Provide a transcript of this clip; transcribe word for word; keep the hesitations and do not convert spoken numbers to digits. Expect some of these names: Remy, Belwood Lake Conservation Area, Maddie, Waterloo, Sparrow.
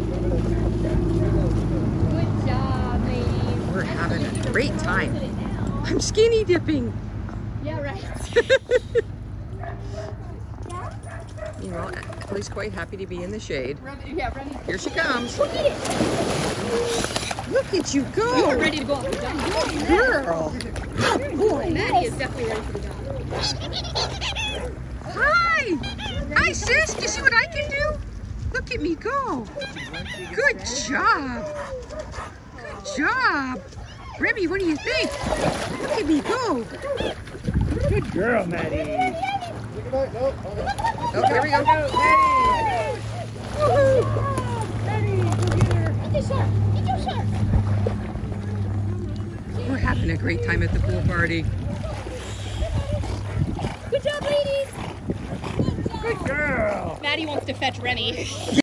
Good job, ladies. We're having a great time. I'm skinny dipping. Yeah, right. You know, at least quite happy to be in the shade. Remy, yeah, Remy. Here she comes. Look at it. Look at you go. You are ready to go up the dog. Good girl. Good boy. Maddie is definitely ready for the dog. Hi. Hi, sis. You see what I can do? Look at me go. Good job. Good job. Remy, what do you think? Look at me go. Good girl, Maddie. No, no, no. Okay, here we go. Hey! Woohoo! Get your shark! Get your shark! We're having a great time at the pool party. Good job, ladies! Good job! Good girl! Maddie wants to fetch Remy.